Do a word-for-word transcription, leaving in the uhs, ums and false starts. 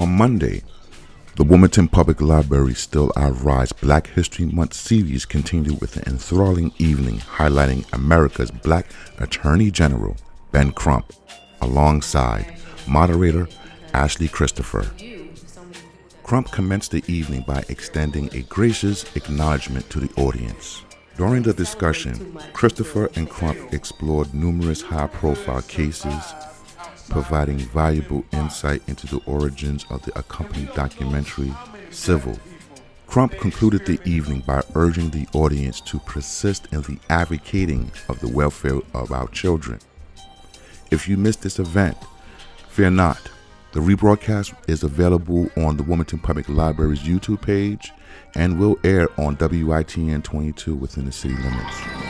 On Monday, the Wilmington Public Library Still I Rise Black History Month series continued with an enthralling evening highlighting America's Black Attorney General, Ben Crump, alongside moderator Ashley Christopher. Crump commenced the evening by extending a gracious acknowledgement to the audience. During the discussion, Christopher and Crump explored numerous high-profile cases, providing valuable insight into the origins of the accompanying documentary, Civil. Crump concluded the evening by urging the audience to persist in the advocating of the welfare of our children. If you missed this event, fear not. The rebroadcast is available on the Wilmington Public Library's YouTube page and will air on W I T N twenty-two within the city limits.